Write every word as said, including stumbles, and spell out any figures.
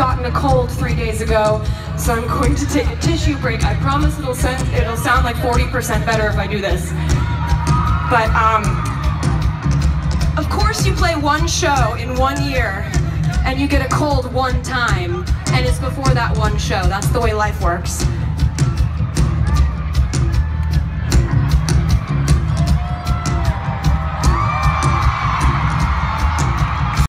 gotten a cold three days ago, so I'm going to take a tissue break. I promise it'll, send, it'll sound like forty percent better if I do this. But, um, of course you play one show in one year, and you get a cold one time, and it's before that one show. That's the way life works.